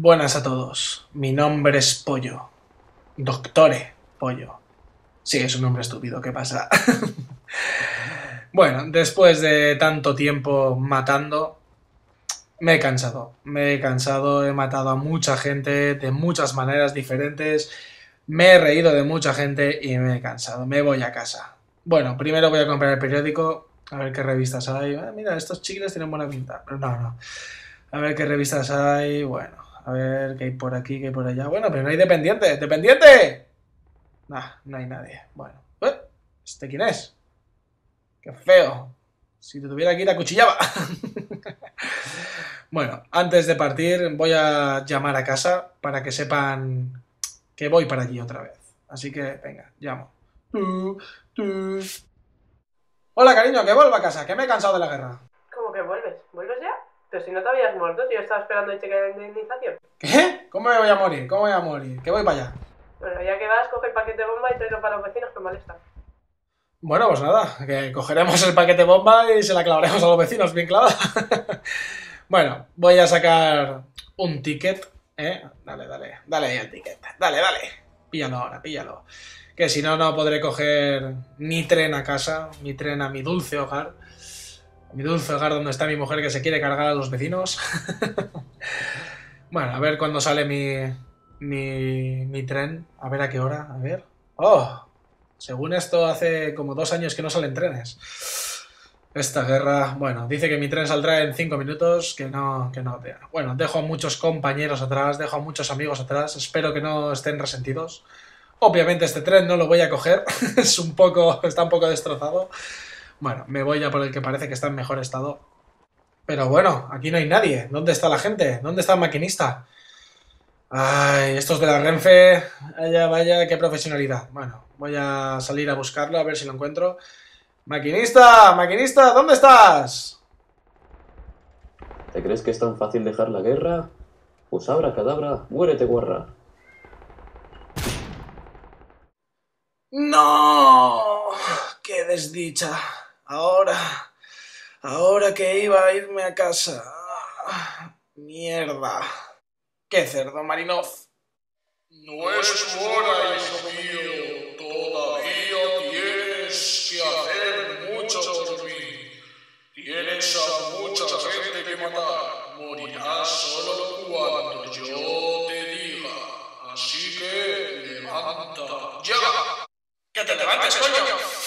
Buenas a todos, mi nombre es Pollo, Doctore Pollo. Sí, es un nombre estúpido, ¿qué pasa? Bueno, después de tanto tiempo matando, me he cansado, he matado a mucha gente de muchas maneras diferentes, me he reído de mucha gente y me he cansado, me voy a casa. Bueno, primero voy a comprar el periódico, a ver qué revistas hay. Mira, estos chicles tienen buena pinta, pero no. A ver qué revistas hay, bueno, a ver qué hay por aquí, qué hay por allá. Bueno, pero no hay dependiente, ¡dependiente! Nah, no hay nadie. Bueno, ¿este quién es? ¡Qué feo! Si te tuviera aquí te acuchillaba. Bueno, antes de partir voy a llamar a casa para que sepan que voy para allí otra vez. Así que, venga, llamo. Hola, cariño, que vuelvo a casa, que me he cansado de la guerra. ¿Cómo que vuelves? ¿Vuelves ya? Pero si no te habías muerto, si yo estaba esperando el cheque de indemnización. ¿Qué? ¿Cómo me voy a morir? ¿Cómo me voy a morir? Que voy para allá. Bueno, ya que vas, coge el paquete de bomba y tráelo para los vecinos que molestan. Bueno, pues nada, que cogeremos el paquete de bomba y se la clavaremos a los vecinos, bien clavada. Bueno, voy a sacar un ticket, Dale ahí el ticket, dale. Píllalo ahora, píllalo. Que si no, no podré coger ni tren a casa, ni tren a mi dulce hogar. Mi dulce hogar donde está mi mujer que se quiere cargar a los vecinos. Bueno, a ver cuándo sale mi tren. A ver a qué hora. A ver. ¡Oh! Según esto, hace como 2 años que no salen trenes. Esta guerra... Bueno, dice que mi tren saldrá en 5 minutos. Que no. Bueno, dejo a muchos compañeros atrás. Dejo a muchos amigos atrás. Espero que no estén resentidos. Obviamente este tren no lo voy a coger. Es un poco... Está un poco destrozado. Bueno, me voy ya por el que parece que está en mejor estado. Pero bueno, aquí no hay nadie. ¿Dónde está la gente? ¿Dónde está el maquinista? Ay, estos de la Renfe... Vaya, qué profesionalidad. Bueno, voy a salir a buscarlo, a ver si lo encuentro. ¡Maquinista! ¡Maquinista! ¿Dónde estás? ¿Te crees que es tan fácil dejar la guerra? Pues abra cadabra, muérete guarra. ¡No! ¡Qué desdicha! Ahora que iba a irme a casa. ¡Mierda! ¡Qué cerdo, Marinov! No es hora, hijo mío. Todavía tienes que hacer mucho por mí. Tienes a mucha gente que matar. Morirás solo cuando yo te diga. Así que levanta ya. ¡Que te levantes, coño!